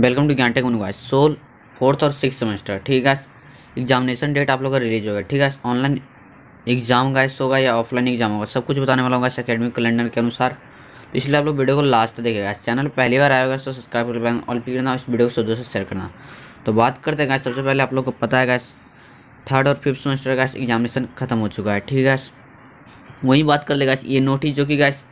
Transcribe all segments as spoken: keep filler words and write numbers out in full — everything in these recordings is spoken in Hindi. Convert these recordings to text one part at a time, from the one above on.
Welcome to Gyan tech university SOL fourth और सिक्स सेमेस्टर। ठीक है, एग्जामिनेशन डेट आप लोग का रिलीज होगा। ठीक है, ऑनलाइन एग्जाम गाइस होगा या ऑफलाइन एग्जाम होगा, सब कुछ बताने वाला होगा इस एकेडमिक कैलेंडर के अनुसार, इसलिए आप लोग वीडियो को लास्ट तक देखिएगा। चैनल पहली बार आएगा तो सब्सक्राइब कर पाएंगे और फिर ना इस वीडियो को दोस्तों शेयर करना। तो बात करते हैं गाइस, सबसे पहले आप लोग को पता है गाइस थर्ड और फिफ्थ सेमेस्टर का एग्जामिनेशन खत्म हो चुका है। ठीक है, वही बात कर ले गाइस ये नोटिस जो कि गाइस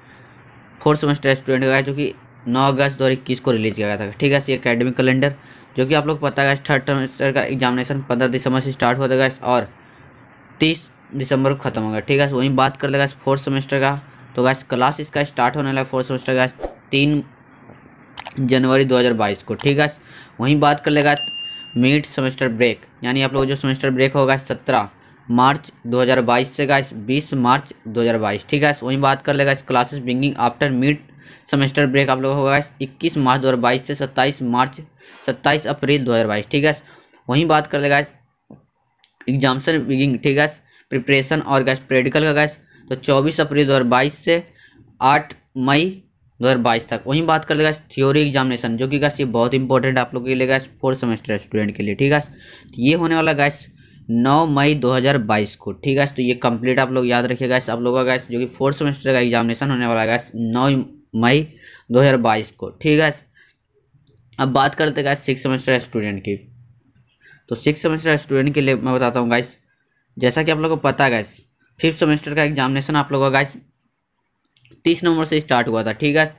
फोर्थ सेमेस्टर स्टूडेंट का है, जो कि नौ अगस्त दो हज़ार इक्कीस को रिलीज किया गया था। ठीक है, ये एकेडमिक कैलेंडर जो कि आप लोग पता है थर्ड सेमेस्टर का एग्जामिनेशन पंद्रह दिसंबर से स्टार्ट होता है और तीस दिसंबर को खत्म होगा। ठीक है, वहीं बात कर लेगा फोर्थ सेमेस्टर का, तो गैस क्लास इसका स्टार्ट होने वाला है फोर्थ सेमेस्टर गैस तीन जनवरी दो हज़ार बाईस को। ठीक है, वहीं बात कर लेगा मिड सेमेस्टर ब्रेक, यानी आप लोग जो सेमेस्टर ब्रेक होगा सत्रह मार्च दो हज़ार बाईस से गैस बीस मार्च दो हज़ार बाईस। ठीक है, वहीं बात कर लेगा classes beginning after mid semester break आप लोग होगा इक्कीस मार्च दो हज़ार बाईस से सत्ताईस मार्च सत्ताईस अप्रैल दो हज़ार बाईस। ठीक है, वहीं बात कर लेगा एग्जामिनेशन बिगिनिंग। ठीक है, प्रिपरेशन और गैस प्रैक्टिकल का गैस तो चौबीस अप्रैल दो हज़ार बाईस से आठ मई दो हज़ार बाईस तक। वहीं बात कर लेगा थ्योरी एग्जामिनेशन जो कि गैस ये बहुत इंपॉर्टेंट आप लोग के लिए गैस फोर्थ सेमेस्टर स्टूडेंट के लिए। ठीक है, तो ये होने वाला गैस नौ मई दो हज़ार बाईस को। ठीक है, तो ये कंप्लीट आप लोग याद रखिएगा। आप लोगों का गैस जो कि फोर्थ सेमेस्टर का एग्जामिनेशन होने वाला गैस नौ मई दो हज़ार बाईस को। ठीक है, अब बात करते हैं गैस सिक्स सेमेस्टर स्टूडेंट की, तो सिक्स सेमेस्टर स्टूडेंट के लिए मैं बताता हूँ गैस, जैसा कि आप लोग को पता है गैस फिफ्थ सेमेस्टर का एग्जामिनेशन आप लोगों का गैस तीस नवंबर से स्टार्ट हुआ था। ठीक है,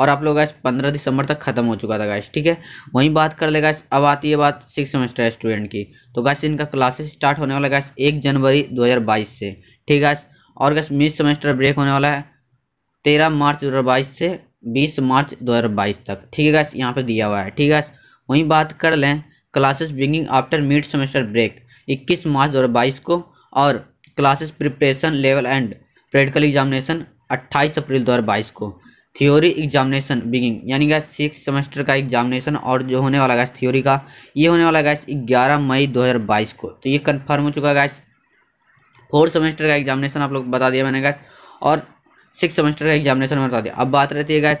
और आप लोग गैस पंद्रह दिसंबर तक खत्म हो चुका था गैस। ठीक है, वहीं बात कर ले गैस अब आती है बात सिक्स सेमेस्टर स्टूडेंट की, तो गैस इनका क्लासेस स्टार्ट होने वाला गैस एक जनवरी दो हज़ार बाईस से। ठीक है, और गैस मिड सेमेस्टर ब्रेक होने वाला है तेरह मार्च दो हज़ार बाईस से बीस मार्च दो हज़ार बाईस तक। ठीक है गैस, यहाँ पर दिया हुआ है। ठीक है, वहीं बात कर लें classes beginning after mid semester break इक्कीस मार्च दो हज़ार बाईस को और classes preparation level and practical examination अट्ठाईस अप्रैल दो हज़ार बाईस को। थ्योरी एग्जामिनेशन बिगिनिंग यानी गैस सिक्स सेमेस्टर का एग्जामिनेशन और जो होने वाला गैस थ्योरी का ये होने वाला गैस ग्यारह मई दो हज़ार बाईस को। तो ये कंफर्म हो चुका है गैस। फोर्थ सेमेस्टर का एग्जामिनेशन आप लोग बता दिया मैंने गैस, और सिक्स सेमेस्टर का एग्जामिनेशन में बता दिया। अब बात रहती है गैस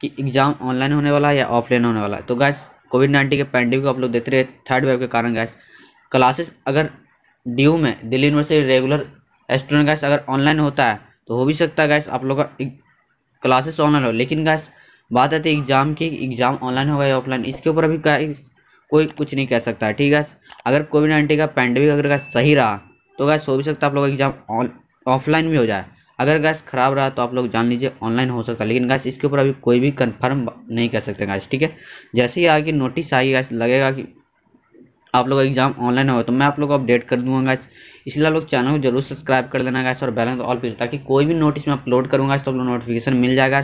कि एग्जाम ऑनलाइन होने वाला है या ऑफलाइन होने वाला है। तो गैस कोविड नाइन्टीन के पैंडेमिक को आप लोग देखते रहे थर्ड वेव के कारण गैस क्लासेस अगर ड्यू में Delhi university regular student guys अगर ऑनलाइन होता है तो हो भी सकता है गैस आप लोग का क्लासेस ऑनलाइन हो, लेकिन गैस बात आती है एग्ज़ाम की, एग्ज़ाम ऑनलाइन होगा या ऑफलाइन इसके ऊपर अभी गैस कोई कुछ नहीं कह सकता है। ठीक है, अगर कोविड नाइन्टीन का पैंडेमिक अगर गैस सही रहा तो गैस हो भी सकता है आप लोग का एग्ज़ाम ऑफलाइन भी हो जाए, अगर गैस खराब रहा तो आप लोग जान लीजिए ऑनलाइन हो सकता है, लेकिन गैस इसके ऊपर अभी कोई भी कन्फर्म नहीं कर सकते गैस। ठीक है, जैसे ही आगे नोटिस आएगी गैस लगेगा कि आप लोग एग्जाम ऑनलाइन होगा तो मैं आप लोग को अपडेट कर दूंगा गाइस, इसलिए आप लोग चैनल को जरूर सब्सक्राइब कर लेना गाइस और बेल आइकन ऑल पे, ताकि कोई भी नोटिस मैं अपलोड करूंगा तो आप लोग नोटिफिकेशन मिल जाएगा।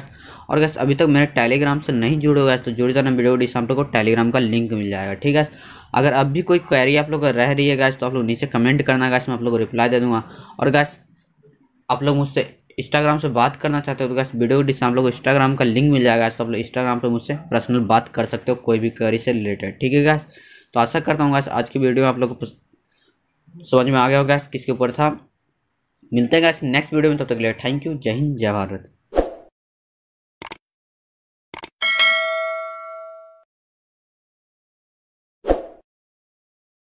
और गाइस अभी तक मेरे टेलीग्राम से नहीं जुड़े हो गाइस तो जुड़ जाना, वीडियो डिस्क्रिप्शन को टेलीग्राम का लिंक मिल जाएगा। ठीक है, अगर अब भी कोई क्वेरी आप लोग रह रही है गाइस तो आप लोग नीचे कमेंट करना गाइस, मैं आप लोग को रिप्लाई दे दूँगा। और गाइस आप लोग मुझसे इंस्टाग्राम से बात करना चाहते हो तो गाइस वीडियो डिस्क्रिप्शन आप लोग को इंस्टाग्राम का लिंक मिल जाएगा, तो आप लोग इंस्टाग्राम पर मुझसे पर्सनल बात कर सकते हो कोई भी क्वेरी से रिलेटेड। ठीक है गाइस, तो आशा करता हूँ गाइस आज की वीडियो में आप लोगों को समझ में आ गया होगा गाइस किसके ऊपर था। मिलते हैं गाइस नेक्स्ट वीडियो में, तब तक के लिए थैंक यू, जय हिंद, जय भारत।